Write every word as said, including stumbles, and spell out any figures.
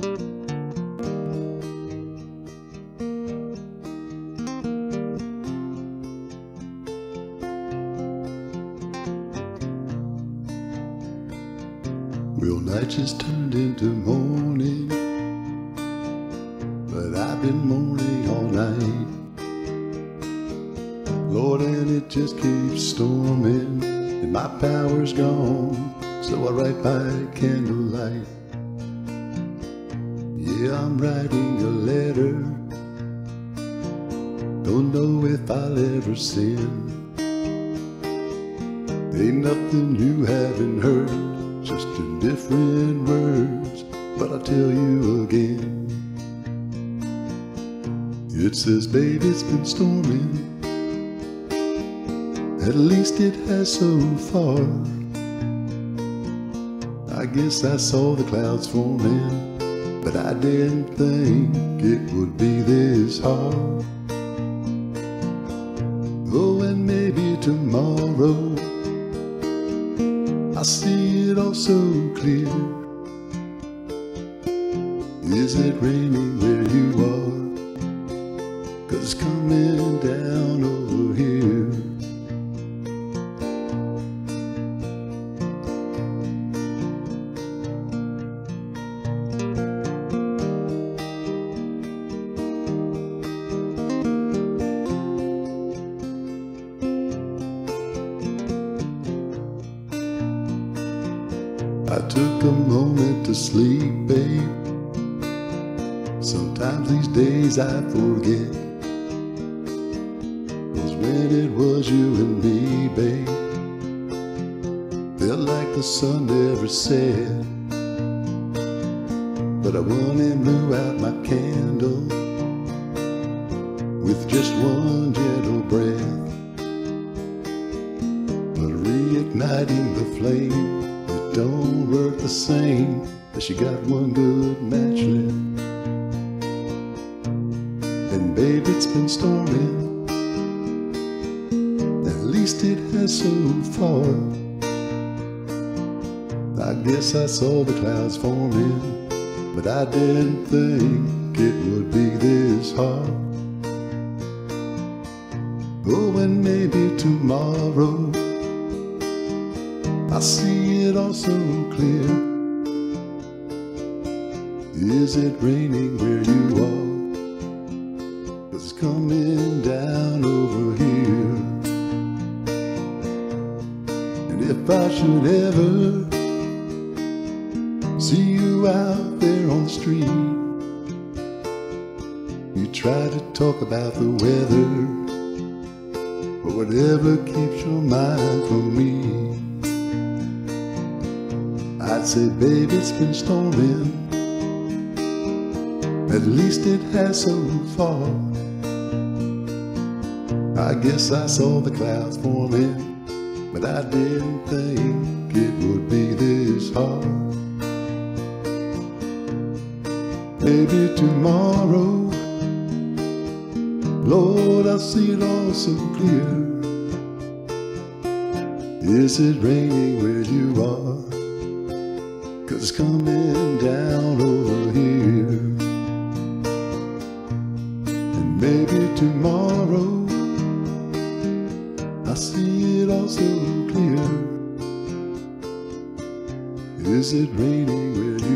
Well, night just turned into morning, but I've been mourning all night, Lord, and it just keeps storming, and my power's gone, so I write by candlelight. Yeah, I'm writing a letter, don't know if I'll ever send. Ain't nothing you haven't heard, just in different words, but I'll tell you again. It says, baby, it's been storming, at least it has so far. I guess I saw the clouds forming, but I didn't think it would be this hard. Oh, and maybe tomorrow I see it all so clear. Is it raining where you are? 'Cause it's coming down over here. I took a moment to sleep, babe. Sometimes these days I forget, 'cause when it was you and me, babe, felt like the sun never set. But I went and blew out my candle with just one gentle breath. But reigniting the flame don't work the same as you got one good match left. And babe, it's been storming, at least it has so far. I guess I saw the clouds forming, but I didn't think it would be this hard. Oh, and maybe tomorrow I see it all so clear. Is it raining where you are? 'Cause it's coming down over here. And if I should ever see you out there on the street, you try to talk about the weather, but whatever keeps your mind from me, I'd say, babe, it's been storming, at least it has so far. I guess I saw the clouds forming, but I didn't think it would be this hard. Maybe tomorrow, Lord, I'll see it all so clear. Is it raining where you are? 'Cause it's coming down over here. And maybe tomorrow I see it all so clear. Is it raining where you are?